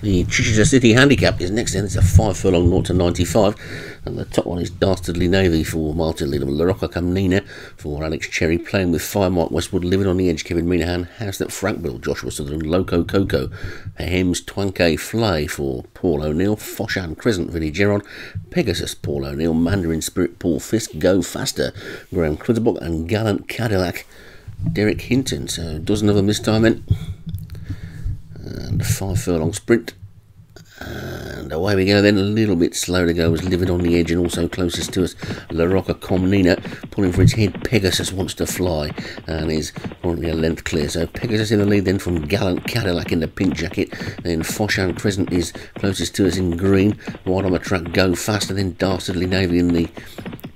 The Chichester City Handicap is next in. It's a 5 furlong 0 to 95, and the top one is Dastardly Navy for Martin Little. La Roca Camnina for Alex Cherry. Playing with Fire, Mark Westwood. Living on the Edge, Kevin Minahan. House that Frankville, Joshua Sutherland. Loco Coco Ahems. Twanke Flay for Paul O'Neill. Foshan Crescent, Vinnie Geron. Pegasus, Paul O'Neill. Mandarin Spirit, Paul Fiske. Go Faster, Graham Clutterbock, and Gallant Cadillac, Derek Hinton. So a dozen of them this time then. And a 5 furlong sprint, and away we go then. A little bit slow to go was Living on the Edge, and also closest to us La Roca Camnina, pulling for its head. Pegasus Wants to Fly, and is currently a length clear. So Pegasus in the lead then from Gallant Cadillac in the pink jacket. Then Foshan Crescent is closest to us in green. Wide on the track, Go Faster. Then Dastardly Navy in the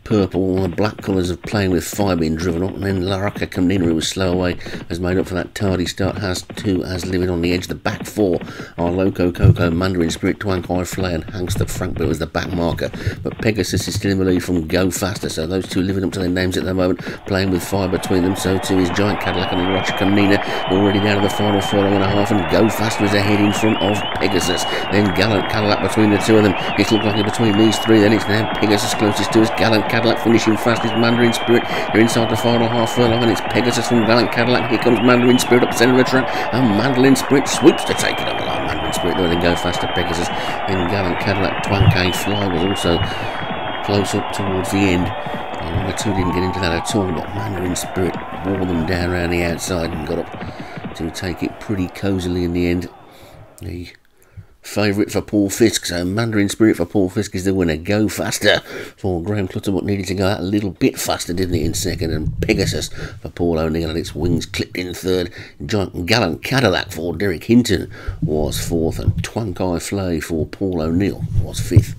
purple, the black colours of Playing with Fire being driven up, and then La Roca Camnina, who was slow away, has made up for that tardy start. Has two as Living on the Edge. The back four are Loco Coco, Mandarin Spirit, Twanke Flay, and Hanks that Frankville as the back marker. But Pegasus is still in the lead from Go Faster, so those two living up to their names at the moment. Playing with Fire between them, so too is Giant Cadillac and La Roca Camnina, already down to the final 4.5, and Go Faster is ahead in front of Pegasus. Then Gallant Cadillac between the two of them. It's looked like it between these three, then it's now Pegasus closest to us. Gallant Cadillac finishing fast is Mandarin Spirit. They're inside the final 1/2 furlong, and it's Pegasus from Gallant Cadillac. Here comes Mandarin Spirit up the centre of the track, and Mandarin Spirit swoops to take it up the line. Mandarin Spirit there, then Go Faster, Pegasus, then Gallant Cadillac. Twanke Fly was also close up towards the end. And the two didn't get into that at all, but Mandarin Spirit wore them down around the outside and got up to take it pretty cosily in the end. The favourite for Paul Fiske, so Mandarin Spirit for Paul Fiske is the winner. Go Faster for Graham Clutterbuck needed to go out a little bit faster, didn't it, in second, and Pegasus for Paul O'Neill and its wings clipped in third. Gallant Cadillac for Derek Hinton was fourth, and Twanke Flay for Paul O'Neill was fifth.